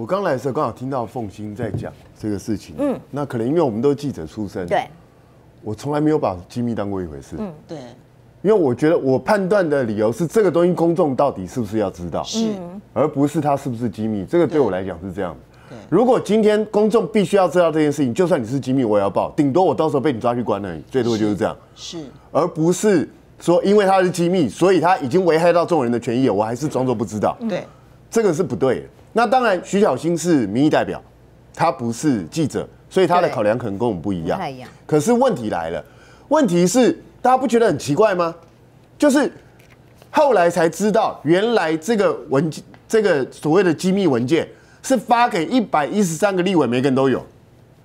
我刚来的时候刚好听到凤馨在讲这个事情，嗯，那可能因为我们都是记者出身，对，我从来没有把机密当过一回事，嗯，对，因为我觉得我判断的理由是这个东西公众到底是不是要知道，是，而不是它是不是机密，这个对我来讲是这样的。如果今天公众必须要知道这件事情，就算你是机密，我也要报，顶多我到时候被你抓去关而已，最多就是这样，是，而不是说因为它是机密，所以它已经危害到众人的权益了，我还是装作不知道，对，这个是不对的。那当然，徐巧芯是民意代表，他不是记者，所以他的考量可能跟我们不一样。可是问题来了，问题是大家不觉得很奇怪吗？就是后来才知道，原来这个文件，这个所谓的机密文件是发给113个立委，每个人都有。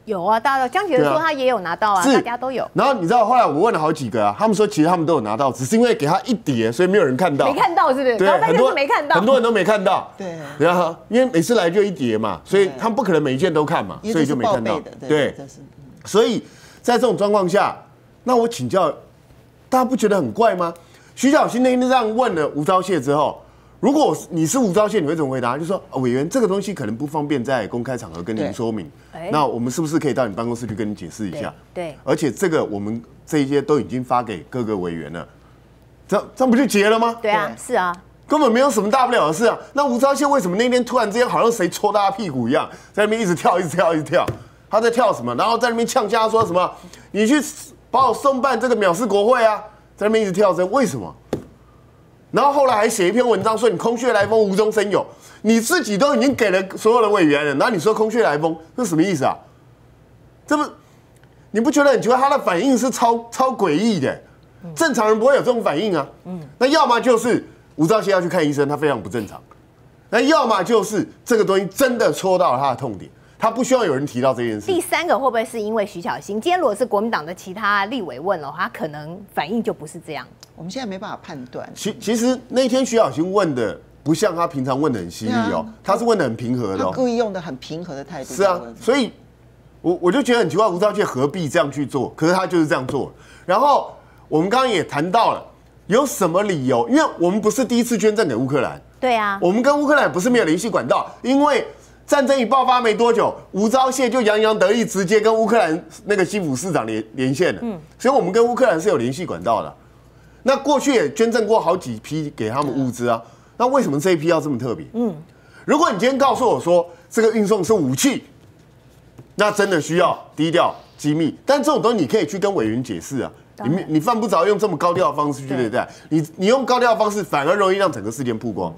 有啊，大家江启臣说他也有拿到啊，大家都有。然后你知道后来我问了好几个啊，他们说其实他们都有拿到，只是因为给他一叠，所以没有人看到。没看到是不是？对，很多没看到，很多人都没看到。对，然后因为每次来就一叠嘛，所以他们不可能每一件都看嘛，所以就没看到。对，所以在这种状况下，那我请教，大家不觉得很怪吗？徐巧芯那天这样问了吴钊燮之后，如果你是吴钊燮，你会怎么回答？就说委员，这个东西可能不方便在公开场合跟您说明，那我们是不是可以到你办公室去跟你解释一下？对，而且这个我们这一些都已经发给各个委员了，这样不就结了吗？对啊，是啊，根本没有什么大不了的事啊。那吴钊燮为什么那天突然之间好像谁戳他屁股一样，在那边一直跳？他在跳什么？然后在那边呛下说什么？你去把我送办这个藐视国会啊，在那边一直跳针，为什么？然后后来还写一篇文章说你空穴来风无中生有，你自己都已经给了所有的委员了，然后你说空穴来风，这什么意思啊？这不，你不觉得很奇怪？他的反应是超诡异的，正常人不会有这种反应啊。那要么就是吴钊燮要去看医生，他非常不正常；那要么就是这个东西真的戳到了他的痛点。他不希望有人提到这件事。第三个会不会是因为徐巧芯？今天如果是国民党的其他立委问了，他可能反应就不是这样。我们现在没办法判断。其实那天徐巧芯问的不像他平常问的很犀利哦，他是问的很平和的哦，他故意用的很平和的态度。是啊，所以我就觉得很奇怪，吴钊燮何必这样去做？可是他就是这样做。然后我们刚刚也谈到了，有什么理由？因为我们不是第一次捐赠给乌克兰。对啊，我们跟乌克兰不是没有联系管道，因为战争一爆发没多久，吴钊燮就洋洋得意，直接跟乌克兰那个基辅市长连线了。所以我们跟乌克兰是有联系管道的。那过去也捐赠过好几批给他们物资啊。那为什么这一批要这么特别？如果你今天告诉我说这个运送是武器，那真的需要低调机密。但这种东西你可以去跟委员解释啊。你犯不着用这么高调的方式去对待。你用高调的方式，反而容易让整个事件曝光。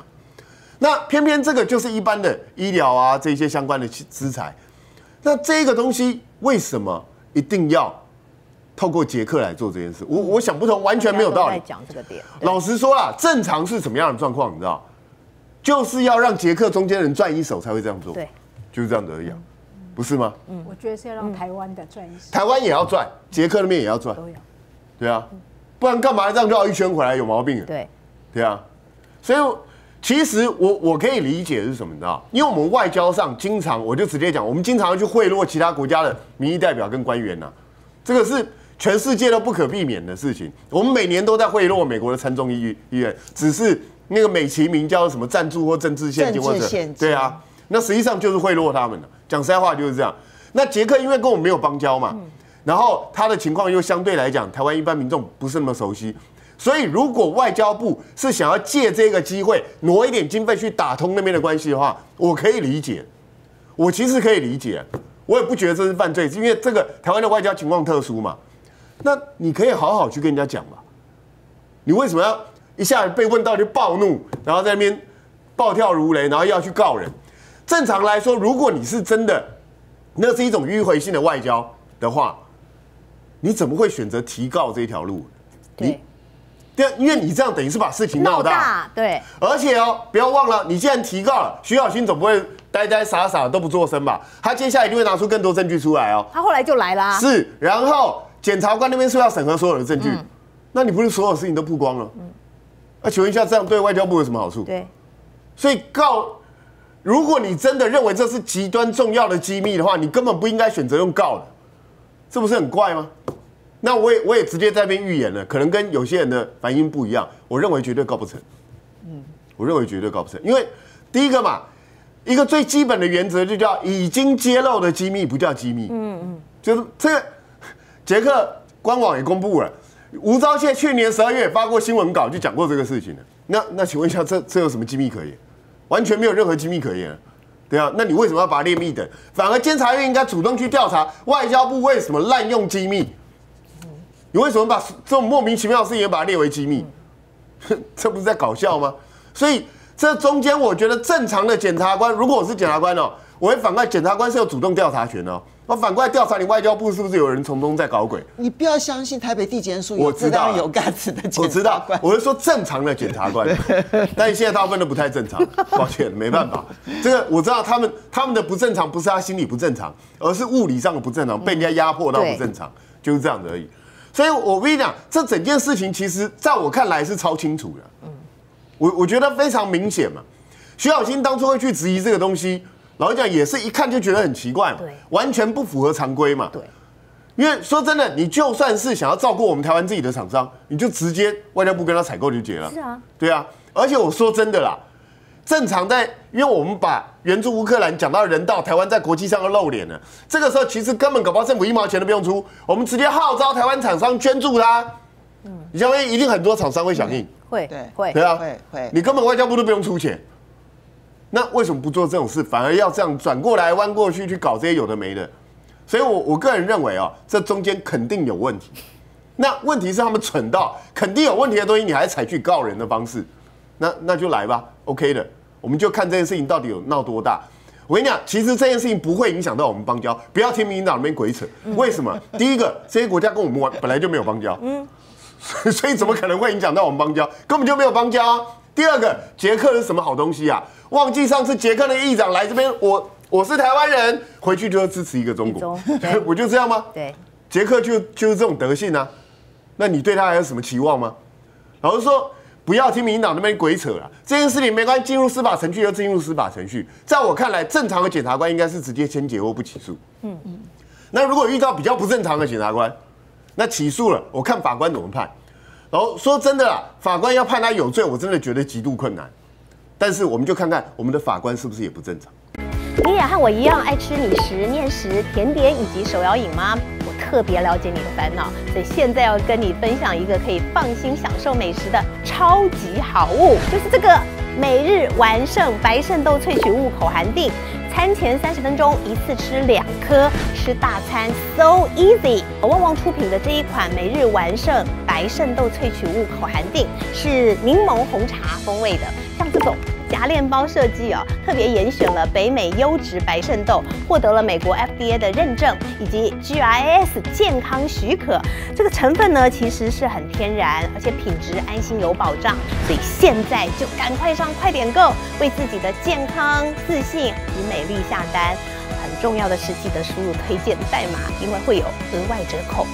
那偏偏这个就是一般的医疗啊，这些相关的资材。那这个东西为什么一定要透过捷克来做这件事？我想不通，完全没有道理。老实说啦，正常是什么样的状况？你知道，就是要让捷克中间人赚一手才会这样做。对，就是这样子而已，不是吗？我觉得是要让台湾的赚一手，台湾也要赚，捷克那边也要赚，都有。对啊，不然干嘛这样绕一圈回来？有毛病啊！对啊，所以。其实我可以理解是什么，你知道？因为我们外交上经常，我就直接讲，我们经常要去贿赂其他国家的民意代表跟官员呐，这个是全世界都不可避免的事情。我们每年都在贿赂美国的参众议院，只是那个美其名叫什么赞助或政治献金或者对啊，那实际上就是贿赂他们了。讲实在话就是这样。那捷克因为跟我们没有邦交嘛，然后他的情况又相对来讲，台湾一般民众不是那么熟悉。所以，如果外交部是想要借这个机会挪一点经费去打通那边的关系的话，我可以理解，我其实可以理解，我也不觉得这是犯罪，因为这个台湾的外交情况特殊嘛。那你可以好好去跟人家讲嘛，你为什么要一下被问到就暴怒，然后在那边暴跳如雷，然后要去告人？正常来说，如果你是真的，那是一种迂回性的外交的话，你怎么会选择提告这一条路？对。因为你这样等于是把事情闹大，对。而且哦，不要忘了，你既然提告了，徐巧芯总不会呆傻都不做声吧？他接下来一定会拿出更多证据出来哦。他后来就来啦。是，然后检察官那边说要审核所有的证据，那你不是所有事情都曝光了？那请问一下，这样对外交部有什么好处？对。所以如果你真的认为这是极端重要的机密的话，你根本不应该选择用告的，这不是很怪吗？那我也直接在那边预言了，可能跟有些人的反应不一样。我认为绝对告不成，因为第一个嘛，一个最基本的原则就叫已经揭露的机密不叫机密。嗯嗯，就是这个，捷克官网也公布了，吴钊燮去年12月发过新闻稿就讲过这个事情了。那请问一下，这有什么机密可言？完全没有任何机密可言，对啊，那你为什么要把它列密等？反而监察院应该主动去调查外交部为什么滥用机密。你为什么把这种莫名其妙的事情也把它列为机密？这不是在搞笑吗？所以这中间，我觉得正常的检察官，如果我是检察官哦，我会反过来，检察官是有主动调查权哦，我反过来调查你外交部是不是有人从中在搞鬼。你不要相信台北地检署有质量有架子的检察官，我知道，我是说正常的检察官，但现在大部分都不太正常，抱歉，没办法。这个我知道，他们的不正常不是他心理不正常，而是物理上的不正常，被人家压迫到不正常，就是这样子而已。所以我跟你讲，这整件事情其实在我看来是超清楚的。我觉得非常明显嘛，徐巧芯当初会去质疑这个东西，老实讲也是一看就觉得很奇怪嘛，完全不符合常规嘛。对，因为说真的，你就算是想要照顾我们台湾自己的厂商，你就直接外交部跟他采购就结了。是啊，对啊，而且我说真的啦，正常在，因为我们把援助乌克兰讲到人道，台湾在国际上要露脸了，这个时候其实根本搞不好政府一毛钱都不用出，我们直接号召台湾厂商捐助他。嗯，你相信一定很多厂商会响应。会，你根本外交部都不用出钱，那为什么不做这种事，反而要这样转过来弯过去去搞这些有的没的？所以我个人认为啊，这中间肯定有问题。那问题是他们蠢到肯定有问题的东西，你还采取告人的方式，那就来吧 ，OK 的，我们就看这件事情到底有闹多大。我跟你讲，其实这件事情不会影响到我们邦交，不要听民进党那边鬼扯。为什么？第一个，这些国家跟我们本来就没有邦交。嗯。所以怎么可能会影响到我们邦交？根本就没有邦交啊。第二个，捷克是什么好东西啊？忘记上次捷克的议长来这边，我是台湾人，回去就要支持一个中国，我就这样吗？对，捷克就是这种德性啊。那你对他还有什么期望吗？老实说，不要听民进党那边鬼扯了，这件事情没关系，进入司法程序就进入司法程序。在我看来，正常的检察官应该是直接先结或不起诉。嗯嗯。那如果遇到比较不正常的检察官，那起诉了，我看法官怎么判。然后说真的啦，法官要判他有罪，我真的觉得极度困难。但是我们就看看我们的法官是不是也不正常。你也和我一样爱吃米食、面食、甜点以及手摇饮吗？我特别了解你的烦恼，所以现在要跟你分享一个可以放心享受美食的超级好物，就是这个每日完胜白肾豆萃取物口含锭。餐前30分钟一次吃2颗，吃大餐 so easy。旺旺出品的这一款每日完胜白肾豆萃取物口含锭是柠檬红茶风味的，像这种夹链包设计哦，特别严选了北美优质白肾豆，获得了美国 FDA 的认证以及 GRAS 健康许可。这个成分呢其实是很天然，而且品质安心有保障，所以现在就赶快上快点购，为自己的健康、自信与美立下单。很重要的是，记得输入推荐代码，因为会有额外折扣。